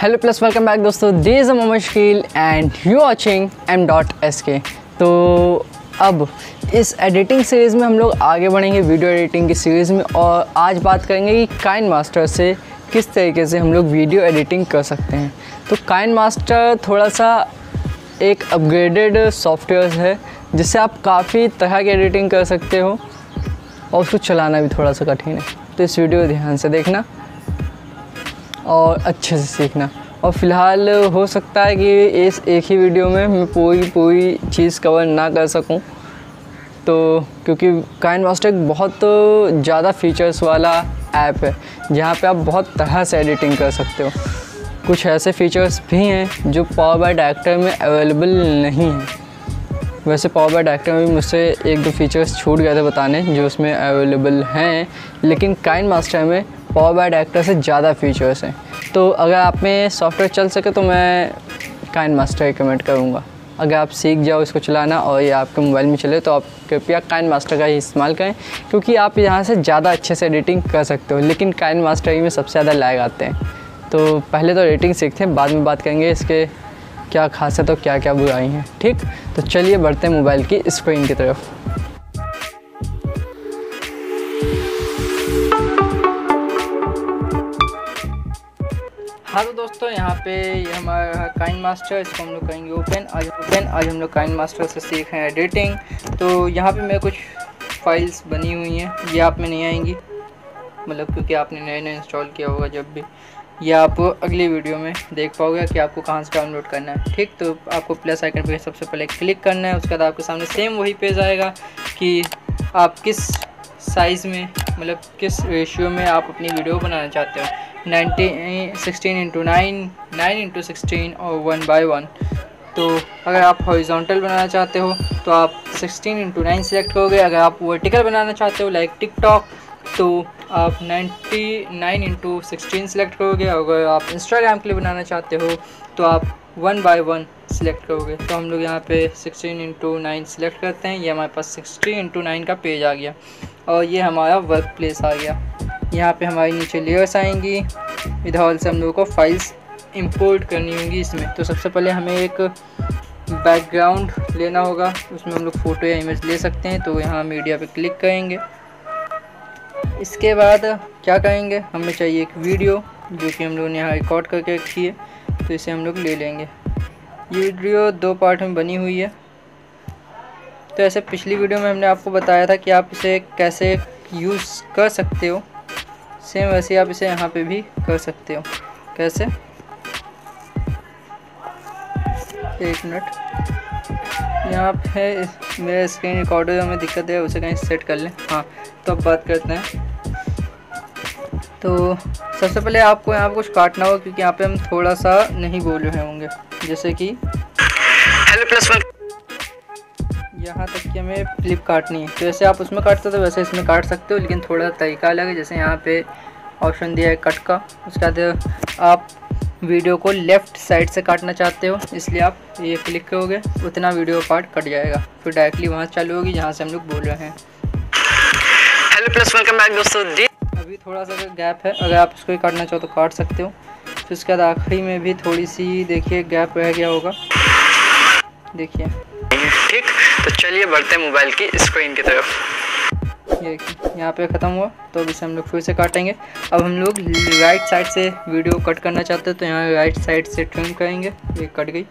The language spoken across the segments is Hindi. हेलो प्लस वेलकम बैक दोस्तों, this is Mohammad Shakeel and you watching m.sk। तो अब इस एडिटिंग सीरीज़ में हम लोग आगे बढ़ेंगे वीडियो एडिटिंग की सीरीज़ में, और आज बात करेंगे कि काइनमास्टर से किस तरीके से हम लोग वीडियो एडिटिंग कर सकते हैं। तो काइनमास्टर थोड़ा सा एक अपग्रेडेड सॉफ्टवेयर है जिससे आप काफ़ी तरह की एडिटिंग कर सकते हो, और उसको चलाना भी थोड़ा सा कठिन है। तो इस वीडियो को ध्यान से देखना और अच्छे से सीखना। और फ़िलहाल हो सकता है कि इस एक ही वीडियो में मैं पूरी चीज़ कवर ना कर सकूं, तो क्योंकि काइनमास्टर एक बहुत ज़्यादा फीचर्स वाला ऐप है जहां पे आप बहुत तरह से एडिटिंग कर सकते हो। कुछ ऐसे फीचर्स भी हैं जो PowerDirector में अवेलेबल नहीं हैं। वैसे PowerDirector में भी मुझसे एक दो फीचर्स छूट गए थे बताने जो उसमें अवेलेबल हैं, लेकिन काइनमास्टर में PowerDirector से ज़्यादा फीचर्स हैं। तो अगर आप में सॉफ्टवेयर चल सके तो मैं काइनमास्टर रिकमेंड करूँगा। अगर आप सीख जाओ इसको चलाना और ये आपके मोबाइल में चले तो आप कृपया काइनमास्टर का ही इस्तेमाल करें, क्योंकि आप यहाँ से ज़्यादा अच्छे से एडिटिंग कर सकते हो। लेकिन काइनमास्टर ही में सबसे ज़्यादा लैग आते हैं, तो पहले तो एडिटिंग सीखते हैं, बाद में बात करेंगे इसके क्या खासियत और क्या क्या बुराई हैं। ठीक, तो चलिए बढ़ते हैं मोबाइल की स्क्रीन की तरफ। हाँ तो दोस्तों, यहाँ पे ये हमारा काइनमास्टर, इसको हम लोग करेंगे ओपन आज हम लोग काइनमास्टर से सीख रहे हैं एडिटिंग। तो यहाँ पे मेरे कुछ फाइल्स बनी हुई हैं, ये आप में नहीं आएंगी, मतलब क्योंकि आपने नए नए इंस्टॉल किया होगा जब भी, ये आप अगली वीडियो में देख पाओगे कि आपको कहाँ से डाउनलोड करना है। ठीक, तो आपको प्लस आइकन पर सबसे पहले क्लिक करना है, उसके बाद आपके सामने सेम वही पेज आएगा कि आप किस साइज़ में, मतलब किस रेशियो में आप अपनी वीडियो बनाना चाहते हो। 16:9, 9:16 और 1:1। तो अगर आप हॉरिजॉन्टल बनाना चाहते हो तो आप 16:9 सेलेक्ट करोगे। अगर आप वर्टिकल बनाना चाहते हो लाइक टिकटॉक तो आप 9:16 सेलेक्ट करोगे। अगर आप इंस्टाग्राम के लिए बनाना चाहते हो तो आप 1:1 सेलेक्ट करोगे। तो हम लोग यहाँ पे 16:9 सेलेक्ट करते हैं। ये हमारे पास 16:9 का पेज आ गया और ये हमारा वर्क प्लेस आ गया। यहाँ पे हमारे नीचे लेयर्स आएंगी, इधर से हम लोगों को फाइल्स इंपोर्ट करनी होंगी इसमें। तो सबसे पहले हमें एक बैकग्राउंड लेना होगा, उसमें हम लोग फ़ोटो या इमेज ले सकते हैं। तो यहाँ मीडिया पे क्लिक करेंगे। इसके बाद क्या करेंगे, हमें चाहिए एक वीडियो जो कि हम लोगों ने यहाँ रिकॉर्ड करके रखी है, तो इसे हम लोग ले लेंगे। ये वीडियो दो पार्ट में बनी हुई है। तो ऐसे पिछली वीडियो में हमने आपको बताया था कि आप इसे कैसे यूज़ कर सकते हो, सेम वैसे आप इसे यहाँ पे भी कर सकते हो। कैसे, एक मिनट, यहाँ पे मेरा स्क्रीन रिकॉर्डर में दिक्कत है, उसे कहीं सेट कर लें। हाँ, तो अब बात करते हैं। तो सबसे पहले आपको यहाँ पर कुछ काटना होगा क्योंकि यहाँ पे हम थोड़ा सा नहीं बोल रहे होंगे, जैसे कि यहाँ तक कि हमें क्लिप काटनी है। तो जैसे आप उसमें काटते हो तो वैसे इसमें काट सकते हो, लेकिन थोड़ा तरीका अलग है। जैसे यहाँ पे ऑप्शन दिया है कट का, उसके बाद आप वीडियो को लेफ़्ट साइड से काटना चाहते हो, इसलिए आप ये क्लिक करोगे, उतना वीडियो पार्ट कट जाएगा, फिर डायरेक्टली वहाँ चालू होगी जहाँ से हम लोग बोल रहे हैं। हेलो प्लस वेलकम बैक दोस्तों, अभी थोड़ा सा गैप है, अगर आप इसको ही काटना चाहो तो काट सकते हो। फिर उसके बाद आखिरी में भी थोड़ी सी, देखिए गैप रह गया होगा, देखिए। ठीक, तो चलिए बढ़ते हैं मोबाइल की स्क्रीन की तरफ। ये देखिए, यहाँ पे ख़त्म हुआ। तो अब इसे हम लोग फिर से काटेंगे। अब हम लोग राइट साइड से वीडियो कट करना चाहते हैं, तो यहाँ राइट साइड से ट्रिम करेंगे, ये कट गई,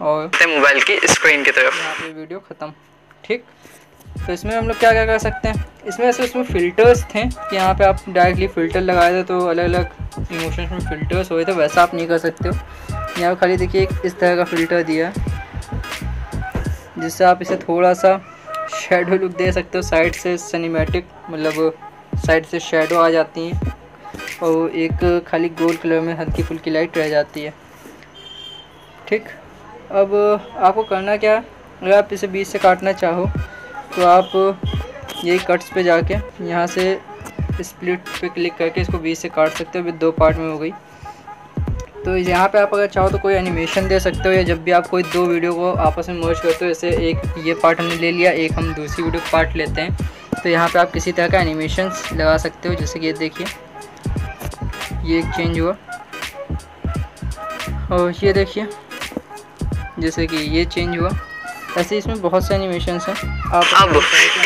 और मोबाइल की स्क्रीन की तरफ यहाँ पे वीडियो ख़त्म। ठीक, तो इसमें हम लोग क्या क्या कर सकते हैं, इसमें ऐसे उसमें फ़िल्टर्स थे कि यहाँ पे आप डायरेक्टली फ़िल्टर लगाए थे, तो अलग अलग इमोशंस में फ़िल्टर्स हुए थे, वैसा आप नहीं कर सकते हो। यहाँ पर खाली देखिए इस तरह का फ़िल्टर दिया है जिससे आप इसे थोड़ा सा शेडो लुक दे सकते हो, साइड से सिनेमैटिक, मतलब साइड से शेडो आ जाती हैं, और एक खाली गोल्ड कलर में हल्की फुल्की लाइट रह जाती है। ठीक, अब आपको करना क्या, अगर आप इसे बीच से काटना चाहो तो आप यही कट्स पे जाके यहाँ से स्प्लिट पे क्लिक करके इसको बीच से काट सकते हो। अभी दो पार्ट में हो गई। तो यहाँ पे आप अगर चाहो तो कोई एनिमेशन दे सकते हो, या जब भी आप कोई दो वीडियो को आपस में मर्ज करते हो, जैसे एक ये पार्ट हमने ले लिया, एक हम दूसरी वीडियो पार्ट लेते हैं, तो यहाँ पे आप किसी तरह का एनिमेशंस लगा सकते हो। जैसे कि ये देखिए, ये एक चेंज हुआ, और ये देखिए जैसे कि ये चेंज हुआ, ऐसे इसमें बहुत से एनिमेशंस हैं। आप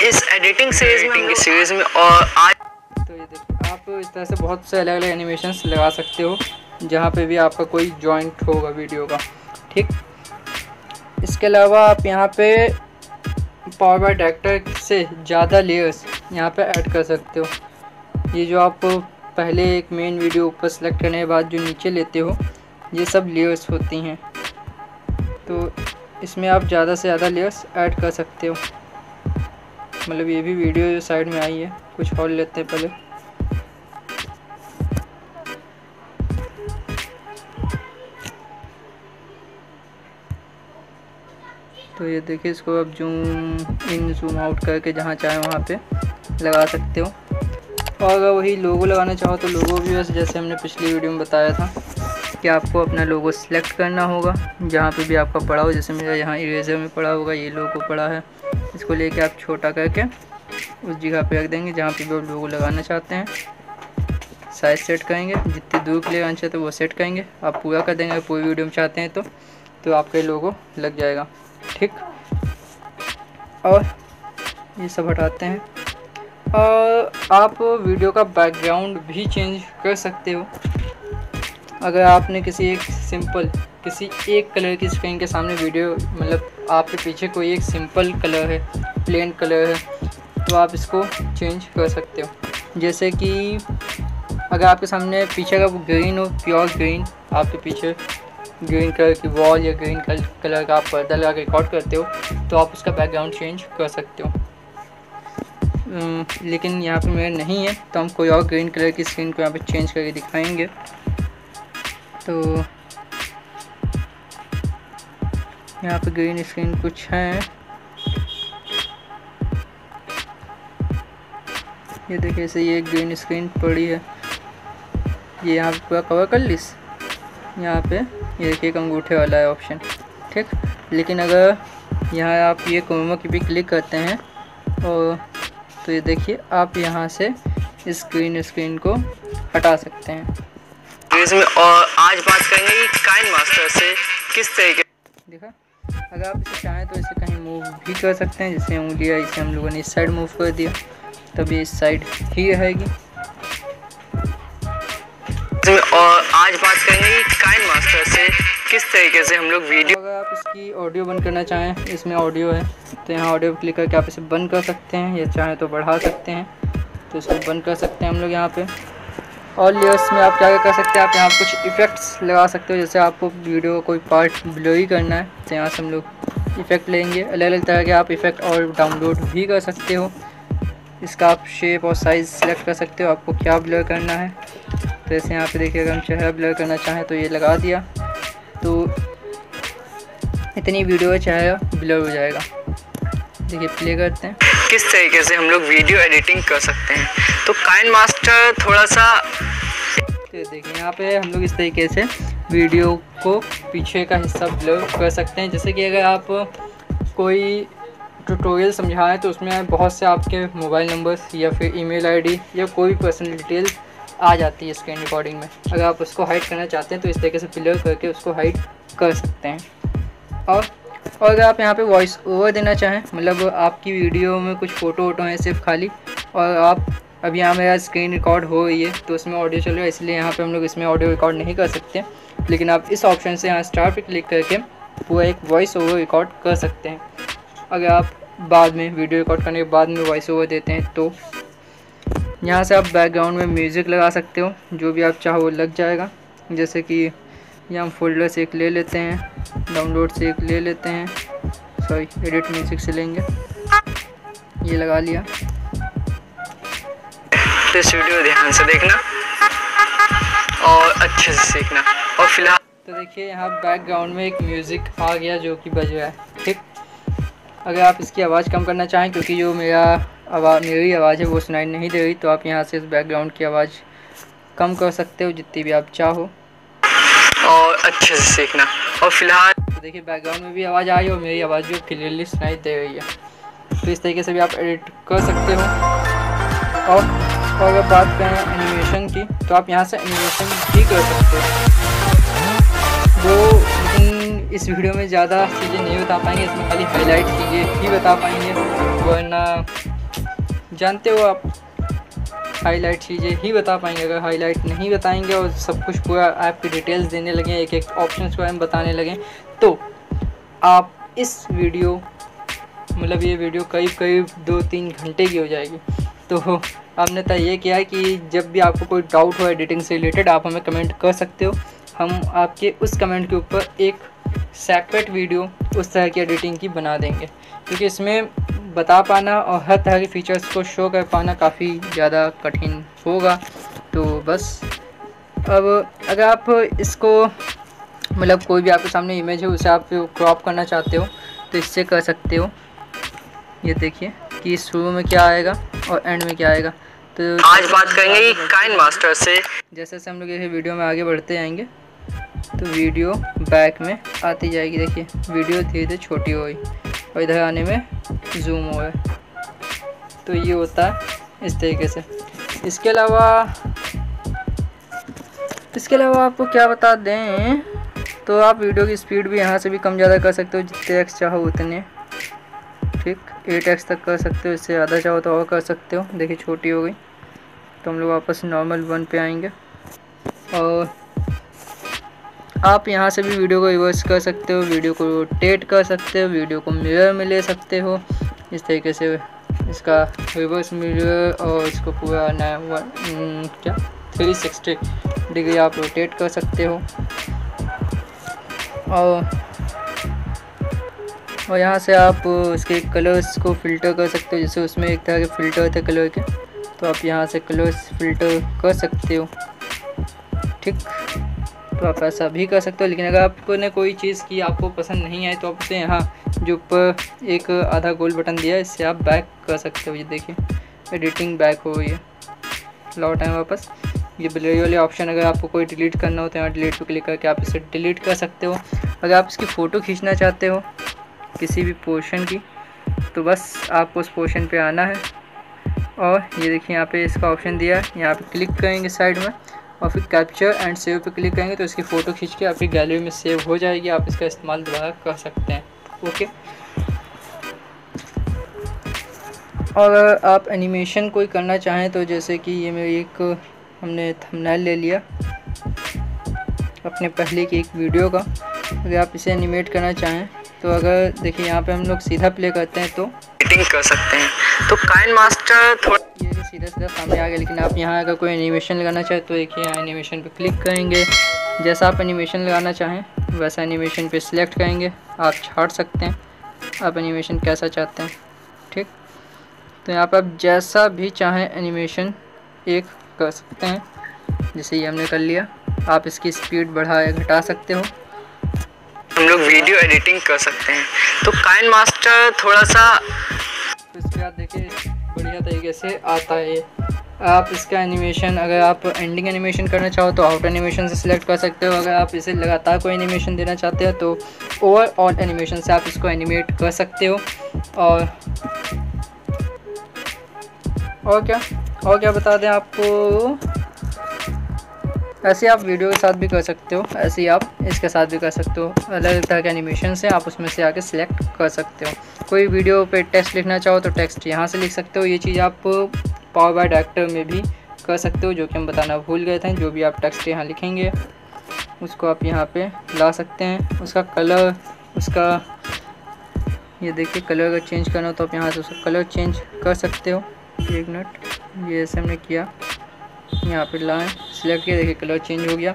इस एडिटिंग सीरीज में और आज तो ये देखिए आप इस तरह से बहुत से अलग अलग एनिमेशंस लगा सकते हो जहाँ पे भी आपका कोई जॉइंट होगा वीडियो का, ठीक। इसके अलावा आप यहाँ पे PowerDirector से ज़्यादा लेयर्स यहाँ पे ऐड कर सकते हो। ये जो आप पहले एक मेन वीडियो ऊपर सेलेक्ट करने के बाद जो नीचे लेते हो, ये सब लेयर्स होती हैं, तो इसमें आप ज़्यादा से ज़्यादा लेयर्स ऐड कर सकते हो। मतलब ये भी वीडियो जो साइड में आई है कुछ और लेते हैं पहले, तो ये देखिए इसको आप जूम इन जूम आउट करके जहाँ चाहे वहाँ पे लगा सकते हो। और अगर वही लोगो लगाना चाहो तो लोगो भी बस जैसे हमने पिछली वीडियो में बताया था कि आपको अपना लोगो सिलेक्ट करना होगा जहाँ पे भी आपका पड़ा हो। जैसे मेरा यहाँ इरेजर में पड़ा होगा, ये लोगो पड़ा है, इसको लेके आप छोटा करके उस जगह पे रख देंगे जहाँ पे भी आप लोगो लगाना चाहते हैं। साइज सेट करेंगे, जितनी दूर के लिए लगाना चाहते हो वो सेट करेंगे, आप पूरा कर देंगे। पूरी वीडियो में चाहते हैं तो आपका लोगो लग जाएगा, ठीक। और ये सब हटाते हैं। और आप वीडियो का बैकग्राउंड भी चेंज कर सकते हो। अगर आपने किसी एक सिंपल किसी एक कलर की स्क्रीन के सामने वीडियो, मतलब आपके पीछे कोई एक सिंपल कलर है, प्लेन कलर है, तो आप इसको चेंज कर सकते हो। जैसे कि अगर आपके सामने पीछे का ग्रीन हो, प्योर ग्रीन, आपके पीछे ग्रीन कलर की वॉल या ग्रीन कलर का आप पर्दा लगा के रिकॉर्ड करते हो, तो आप उसका बैकग्राउंड चेंज कर सकते हो। लेकिन यहाँ पे मेरा नहीं है, तो हम कोई और ग्रीन कलर की स्क्रीन को यहाँ पे चेंज करके दिखाएंगे। तो यहाँ पे ग्रीन स्क्रीन कुछ है, ये देखिए ऐसे ये ग्रीन स्क्रीन पड़ी है, ये यहाँ पे पूरा कवर कर लीस। यहाँ पे ये देखिए एक अंगूठे वाला है ऑप्शन, ठीक। लेकिन अगर यहाँ आप ये क्रोमा की भी क्लिक करते हैं और तो ये देखिए आप यहाँ से इस स्क्रीन को हटा सकते हैं। और आज बात करेंगे KineMaster से किस तरीके देखा। अगर आप इसे चाहें तो इसे कहीं मूव भी कर सकते हैं, जैसे उंगलियाँ इसे हम लोगों ने इस साइड मूव कर दिया, तब ये इस साइड ही रहेगी। और आज बात करेंगे KineMaster से किस तरीके से हम लोग वीडियो। अगर आप इसकी ऑडियो बंद करना चाहें, इसमें ऑडियो है, तो यहाँ ऑडियो पर क्लिक करके आप इसे बंद कर सकते हैं, या चाहें तो बढ़ा सकते हैं, तो इसको बंद कर सकते हैं हम लोग यहाँ पे। और लेयर्स में आप क्या कर सकते हैं, आप यहाँ कुछ इफ़ेक्ट्स लगा सकते हो। जैसे आपको वीडियो का कोई पार्ट ब्लरी करना है तो यहाँ से हम लोग इफ़ेक्ट लेंगे। अलग अलग तरह के आप इफ़ेक्ट और डाउनलोड भी कर सकते हो। इसका आप शेप और साइज़ सेलेक्ट कर सकते हो, आपको क्या ब्लर करना है। तो ऐसे यहाँ पे देखिए अगर हम चेहरा ब्लर करना चाहें तो ये लगा दिया, तो इतनी वीडियो का चेहरा ब्लर हो जाएगा। देखिए प्ले करते हैं। किस तरीके से हम लोग वीडियो एडिटिंग कर सकते हैं, तो KineMaster थोड़ा सा देखिए यहाँ पे हम लोग इस तरीके से वीडियो को पीछे का हिस्सा ब्लर कर सकते हैं। जैसे कि अगर आप कोई ट्यूटोरियल समझा है तो उसमें बहुत से आपके मोबाइल नंबर्स या फिर ईमेल आईडी या कोई भी पर्सनल डिटेल्स आ जाती है स्क्रीन रिकॉर्डिंग में। अगर आप उसको हाइड करना चाहते हैं तो इस तरीके से ब्लर करके उसको हाइड कर सकते हैं। और अगर आप यहाँ पे वॉइस ओवर देना चाहें, मतलब आपकी वीडियो में कुछ फ़ोटो वोटो हैं सिर्फ खाली, और आप अब यहाँ मेरा स्क्रीन रिकॉर्ड हो रही है तो उसमें ऑडियो चल रहा है, इसलिए यहाँ पे हम लोग इसमें ऑडियो रिकॉर्ड नहीं कर सकते। लेकिन आप इस ऑप्शन से यहाँ स्टार पर क्लिक करके पूरा एक वॉइस ओवर रिकॉर्ड कर सकते हैं। अगर आप बाद में वीडियो रिकॉर्ड करने के बाद में वॉइस ओवर देते हैं तो यहाँ से आप बैकग्राउंड में म्यूज़िक लगा सकते हो, जो भी आप चाहो वो लग जाएगा। जैसे कि यहाँ हम फोल्डर से एक ले लेते हैं, डाउनलोड से एक ले लेते हैं, सॉरी एडिट म्यूज़िक से लेंगे, ये लगा लिया। तो इस वीडियो ध्यान से देखना और अच्छे से सीखना। और फिलहाल तो देखिए यहाँ बैकग्राउंड में एक म्यूज़िक आ गया जो कि बज रहा है, ठीक। अगर आप इसकी आवाज़ कम करना चाहें क्योंकि जो मेरी आवाज़ है वो सुनाई नहीं दे रही, तो आप यहाँ से इस बैकग्राउंड की आवाज़ कम कर सकते हो जितनी भी आप चाहो। और अच्छे से सीखना। और फिलहाल तो देखिए बैकग्राउंड में भी आवाज़ आई और मेरी आवाज़ जो क्लियरली सुनाई दे रही है, तो इस तरीके से भी आप एडिट कर सकते हो। और अगर बात करें एनिमेशन की, तो आप यहाँ से एनिमेशन भी कर सकते हो। इस वीडियो में ज़्यादा चीज़ें नहीं बता पाएंगे, इसमें खाली हाईलाइट चीज़ें ही बता पाएंगे, वरना जानते हो आप हाईलाइट चीज़ें ही बता पाएंगे। अगर हाईलाइट नहीं बताएंगे और सब कुछ पूरा ऐप की डिटेल्स देने लगें, एक एक ऑप्शन के बारे में बताने लगें, तो आप इस वीडियो मतलब ये वीडियो करीब करीब 2-3 घंटे की हो जाएगी। तो आपने तय ये किया है कि जब भी आपको कोई डाउट हो एडिटिंग से रिलेटेड, आप हमें कमेंट कर सकते हो। हम आपके उस कमेंट के ऊपर एक सेपरेट वीडियो उस तरह की एडिटिंग की बना देंगे, क्योंकि इसमें बता पाना और हर तरह के फीचर्स को शो कर पाना काफ़ी ज़्यादा कठिन होगा। तो बस अब अगर आप इसको मतलब कोई भी आपके सामने इमेज है उसे आप क्रॉप करना चाहते हो तो इससे कर सकते हो। ये देखिए कि शुरू में क्या आएगा और एंड में क्या आएगा। तो आज बात करेंगे काइनमास्टर से। जैसे हम लोग इस वीडियो में आगे बढ़ते जाएंगे तो वीडियो बैक में आती जाएगी। देखिए वीडियो धीरे धीरे छोटी हो गई और इधर आने में जूम हो गया। तो ये होता है इस तरीके से। इसके अलावा आपको क्या बता दें, तो आप वीडियो की स्पीड भी यहाँ से भी कम ज़्यादा कर सकते हो, जितने एक्स चाहो उतने, ठीक 8x तक कर सकते हो। इससे ज़्यादा चाहो तो और कर सकते हो। देखिए छोटी हो गई तो हम लोग वापस नॉर्मल 1 पे आएंगे और आप यहाँ से भी वीडियो को रिवर्स कर सकते हो, वीडियो को रोटेट कर सकते हो, वीडियो को मिरर में ले सकते हो। इस तरीके से इसका रिवर्स मिरर और इसको पूरा नया क्या 360 डिग्री आप रोटेट कर सकते हो। और यहाँ से आप उसके कलर्स को फ़िल्टर कर सकते हो। जैसे उसमें एक तरह के फ़िल्टर थे कलर के, तो आप यहाँ से कलर्स फ़िल्टर कर सकते हो, ठीक। तो आप ऐसा भी कर सकते हो। लेकिन अगर आपको ने कोई चीज़ की आपको पसंद नहीं आई तो आप उसे यहाँ जो ऊपर एक आधा गोल बटन दिया है इससे आप बैक कर सकते हो। ये देखिए एडिटिंग बैक हो गई है। लौट आए वापस। ये ब्लरी वाले ऑप्शन अगर आपको कोई डिलीट करना हो तो यहाँ डिलीट पर क्लिक करके आप इसे डिलीट कर सकते हो। अगर आप इसकी फ़ोटो खींचना चाहते हो किसी भी पोर्शन की, तो बस आपको उस पोर्शन पे आना है और ये देखिए यहाँ पे इसका ऑप्शन दिया है, यहाँ पे क्लिक करेंगे साइड में और फिर कैप्चर एंड सेव पे क्लिक करेंगे तो इसकी फ़ोटो खींच के आपकी गैलरी में सेव हो जाएगी। आप इसका इस्तेमाल दोबारा कर सकते हैं, ओके। और अगर आप एनिमेशन कोई करना चाहें तो जैसे कि ये मेरी एक हमने थंबनेल ले लिया अपने पहले की एक वीडियो का, अगर आप इसे एनिमेट करना चाहें तो अगर देखिए यहाँ पे हम लोग सीधा प्ले करते हैं तो एडिटिंग कर सकते हैं। तो काइनमास्टर थोड़ा ये सीधा सामने आ गया। लेकिन आप यहाँ अगर कोई एनिमेशन लगाना चाहे तो देखिए यहाँ एनिमेशन पे क्लिक करेंगे। जैसा आप एनिमेशन लगाना चाहें वैसा एनिमेशन पे सिलेक्ट करेंगे, आप छाट सकते हैं, आप एनिमेशन कैसा चाहते हैं, ठीक। तो यहाँ पर आप जैसा भी चाहें एनिमेशन एक कर सकते हैं, जैसे ये हमने कर लिया। आप इसकी स्पीड बढ़ा या घटा सकते हो, हम लोग वीडियो एडिटिंग कर सकते हैं। तो काइनमास्टर थोड़ा सा इसके बाद देखिए बढ़िया तरीके से आता है। आप इसका एनिमेशन अगर आप एंडिंग एनिमेशन करना चाहो तो आउट एनिमेशन से सिलेक्ट कर सकते हो। अगर आप इसे लगातार कोई एनिमेशन देना चाहते हो तो ओवरऑल एनिमेशन से आप इसको एनिमेट कर सकते हो। और क्या बता दें आपको, ऐसे आप वीडियो के साथ भी कर सकते हो, ऐसे ही आप इसके साथ भी कर सकते हो। अलग अलग तरह के एनिमेशन से आप उसमें से आके सिलेक्ट कर सकते हो। कोई वीडियो पे टेक्स्ट लिखना चाहो तो टेक्स्ट यहाँ से लिख सकते हो। ये चीज़ आप PowerDirector में भी कर सकते हो, जो कि हम बताना भूल गए थे। जो भी आप टेक्स्ट यहाँ लिखेंगे उसको आप यहाँ पे ला सकते हैं। उसका कलर, उसका ये देखिए कलर अगर चेंज करना हो तो आप यहाँ से उसका कलर चेंज कर सकते हो। एक मिनट, ये ऐसे हमने किया, यहाँ पे लाएँ, सिलेक्ट किया, देखिए कलर चेंज हो गया।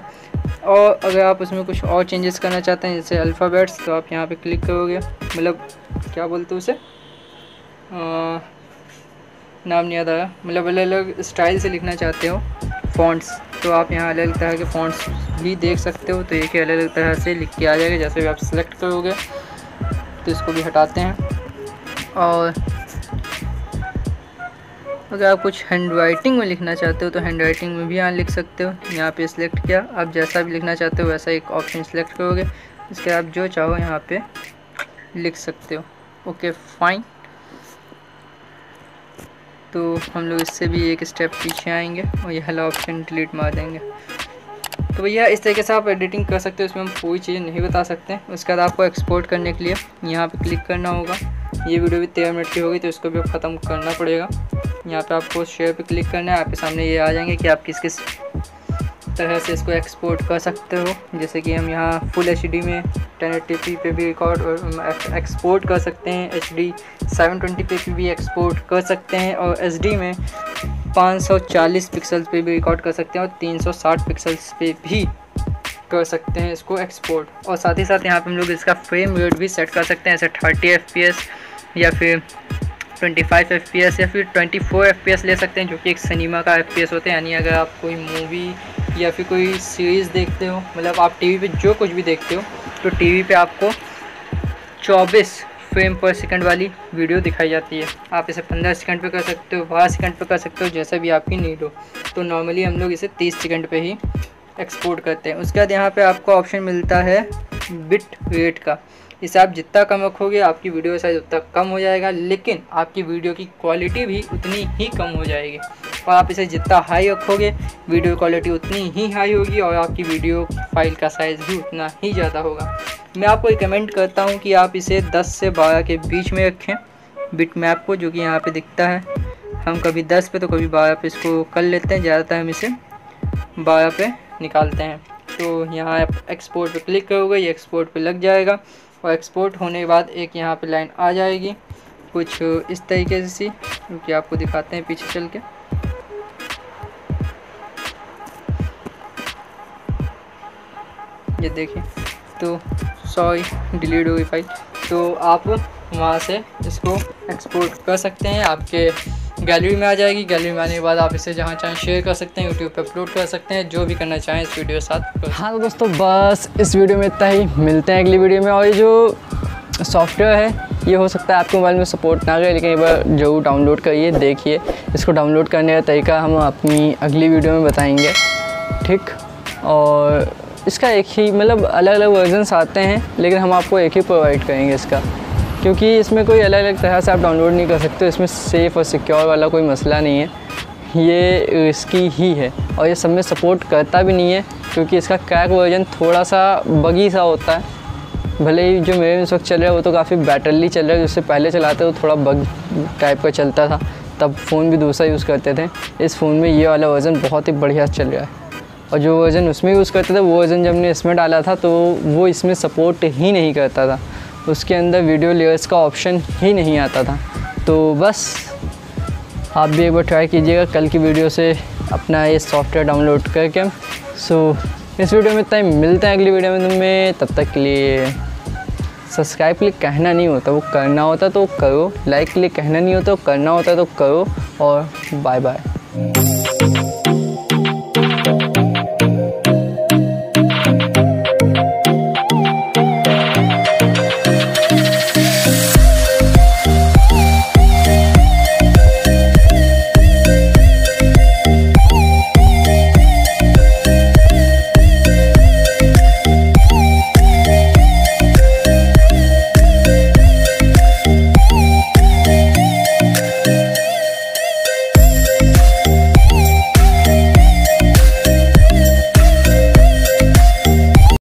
और अगर आप उसमें कुछ और चेंजेस करना चाहते हैं जैसे अल्फ़ाबेट्स, तो आप यहाँ पे क्लिक करोगे, मतलब क्या बोलते हो उसे, नाम नहीं याद आया। मतलब अलग अलग स्टाइल से लिखना चाहते हो फॉन्ट्स, तो आप यहाँ अलग अलग तरह के फॉन्ट्स भी देख सकते हो। तो एक ही अलग अलग तरह से लिख के आ जाएगा। जैसे भी आप सिलेक्ट करोगे तो इसको भी हटाते हैं। और अगर आप कुछ हैंडराइटिंग में लिखना चाहते हो तो हैंडराइटिंग में भी यहाँ लिख सकते हो। यहाँ पे सिलेक्ट किया, आप जैसा भी लिखना चाहते हो वैसा एक ऑप्शन सिलेक्ट करोगे, इसके आप जो चाहो यहाँ पे लिख सकते हो, ओके फाइन। तो हम लोग इससे भी एक स्टेप पीछे आएंगे और यह वाला ऑप्शन डिलीट मार देंगे। तो भैया इस तरीके से आप एडिटिंग कर सकते हो, इसमें हम कोई चीज़ नहीं बता सकते। उसके बाद आपको एक्सपोर्ट करने के लिए यहाँ पे क्लिक करना होगा। ये वीडियो भी 13 मिनट की होगी तो इसको भी ख़त्म करना पड़ेगा। यहाँ पे आपको शेयर पे क्लिक करना है, आपके सामने ये आ जाएंगे कि आप किस किस तरह से इसको एक्सपोर्ट कर सकते हो। जैसे कि हम यहाँ फुल HD में 1080p पे भी रिकॉर्ड एक्सपोर्ट कर सकते हैं, HD 720p पे भी एक्सपोर्ट कर सकते हैं और SD में 540 पिक्सल्स पे भी रिकॉर्ड कर सकते हैं और 360 पिक्सल्स पे भी कर सकते हैं इसको एक्सपोर्ट। और साथ ही साथ यहाँ पे हम लोग इसका फ्रेम रेट भी सेट कर सकते हैं, ऐसे 30 FPS या फिर 25 FPS या फिर 24 FPS ले सकते हैं, जो कि एक सिनेमा का FPS होता है। यानी अगर आप कोई मूवी या फिर कोई सीरीज़ देखते हो, मतलब आप TV पे जो कुछ भी देखते हो तो TV पे आपको 24 फ्रेम पर सेकंड वाली वीडियो दिखाई जाती है। आप इसे 15 सेकंड पे कर सकते हो, 12 सेकंड पे कर सकते हो, जैसा भी आपकी नीड हो। तो नॉर्मली हम लोग इसे 30 सेकंड पे ही एक्सपोर्ट करते हैं। उसके बाद यहाँ पे आपको ऑप्शन मिलता है बिट रेट का। इसे आप जितना कम रखोगे आपकी वीडियो साइज़ उतना कम हो जाएगा, लेकिन आपकी वीडियो की क्वालिटी भी उतनी ही कम हो जाएगी। और आप इसे जितना हाई रखोगे वीडियो क्वालिटी उतनी ही हाई होगी और आपकी वीडियो फाइल का साइज़ भी उतना ही ज़्यादा होगा। मैं आपको रिकमेंड करता हूँ कि आप इसे 10 से 12 के बीच में रखें बिट मैप को, जो कि यहाँ पे दिखता है। हम कभी 10 पे तो कभी 12 पे इसको कर लेते हैं, ज़्यादातर हम इसे 12 पे निकालते हैं। तो यहाँ आप एक्सपोर्ट पे क्लिक करोगे, ये एक्सपोर्ट पे लग जाएगा और एक्सपोर्ट होने के बाद एक यहाँ पे लाइन आ जाएगी कुछ इस तरीके से सी, क्योंकि आपको दिखाते हैं पीछे चल के। ये देखिए, तो सॉरी डिलीट हो गई फाइल। तो आप वहाँ से इसको एक्सपोर्ट कर सकते हैं, आपके गैलरी में आ जाएगी। गैलरी में आने के बाद आप इसे जहाँ चाहें शेयर कर सकते हैं, यूट्यूब पे अपलोड कर सकते हैं, जो भी करना चाहें इस वीडियो के साथ। हाँ दोस्तों, बस इस वीडियो में इतना ही। मिलते हैं अगली वीडियो में। और ये जो सॉफ्टवेयर है ये हो सकता है आपके मोबाइल में सपोर्ट ना करे, लेकिन एक बार जरूर डाउनलोड करिए, देखिए। इसको डाउनलोड करने का तरीका हम अपनी अगली वीडियो में बताएँगे, ठीक। और इसका एक ही मतलब अलग अलग वर्जन्स आते हैं, लेकिन हम आपको एक ही प्रोवाइड करेंगे इसका, क्योंकि इसमें कोई अलग अलग तरह से आप डाउनलोड नहीं कर सकते। इसमें सेफ़ और सिक्योर वाला कोई मसला नहीं है, ये रिस्की ही है और ये सब में सपोर्ट करता भी नहीं है, क्योंकि इसका क्रैक वर्जन थोड़ा सा बगी सा होता है। भले ही जो मेरे इस वक्त चल रहा है वो तो काफ़ी बैटरली चल रहा है, जिससे पहले चलाते वो थोड़ा बग टाइप का चलता था, तब फ़ोन भी दूसरा यूज़ करते थे। इस फ़ोन में ये वाला वर्ज़न बहुत ही बढ़िया चल रहा है, और जो वर्ज़न उसमें यूज़ करते थे वो वर्ज़न जब हमने इसमें डाला था तो वो इसमें सपोर्ट ही नहीं करता था, उसके अंदर वीडियो लेयर्स का ऑप्शन ही नहीं आता था। तो बस आप भी एक बार ट्राई कीजिएगा कल की वीडियो से अपना ये सॉफ्टवेयर डाउनलोड करके। सो इस वीडियो में इतना ही। मिलते हैं अगली वीडियो में तुम्हें, तब तक के लिए सब्सक्राइब के लिए कहना नहीं होता, वो करना होता, तो करो। लाइक के लिए कहना नहीं होता, वो करना होता, तो करो। और बाय बाय।